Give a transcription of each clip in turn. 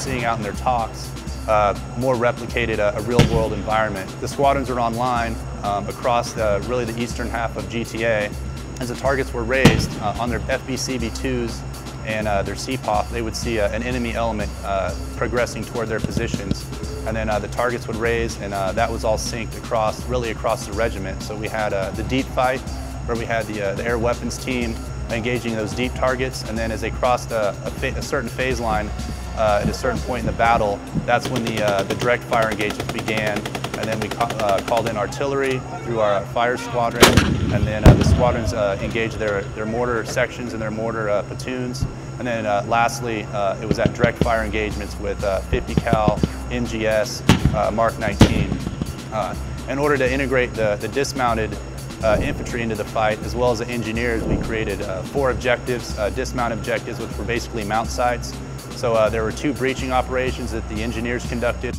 seeing out in their talks more replicated a real-world environment. The squadrons are online across really the eastern half of GTA. As the targets were raised on their FBCB2s and their CPOP, they would see an enemy element progressing toward their positions. And then the targets would raise, and that was all synced across, really across the regiment. So we had the deep fight, where we had the air weapons team engaging those deep targets, and then as they crossed a certain phase line at a certain point in the battle, that's when the direct fire engagement began. And then we called in artillery through our fire squadron, and then the squadrons engaged their mortar sections and their mortar platoons. And then lastly, it was at direct fire engagements with 50 cal, MGS, Mark 19. In order to integrate the dismounted infantry into the fight, as well as the engineers, we created four objectives, dismount objectives, which were basically mount sites. So there were two breaching operations that the engineers conducted.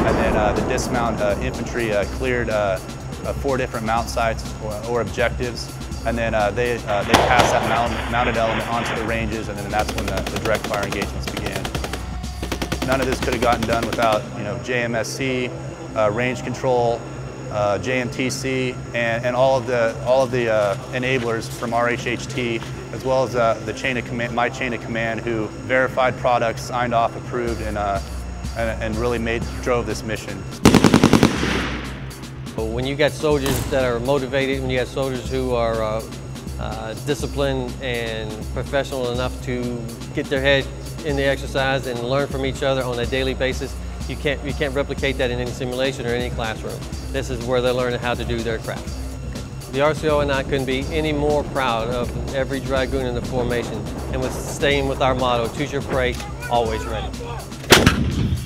And then the dismount infantry cleared four different mount sites or objectives, and then they passed that mounted element onto the ranges, and then that's when the direct fire engagements began. None of this could have gotten done without, you know, JMSC, range control, JMTC, and all of the enablers from RHHT, as well as the chain of command, my chain of command, who verified products, signed off, approved, and really drove this mission. When you got soldiers that are motivated, when you got soldiers who are disciplined and professional enough to get their head in the exercise and learn from each other on a daily basis, you can't replicate that in any simulation or any classroom. This is where they're learning how to do their craft. The RCO and I couldn't be any more proud of every Dragoon in the formation, and with staying with our motto, choose your prey, always ready.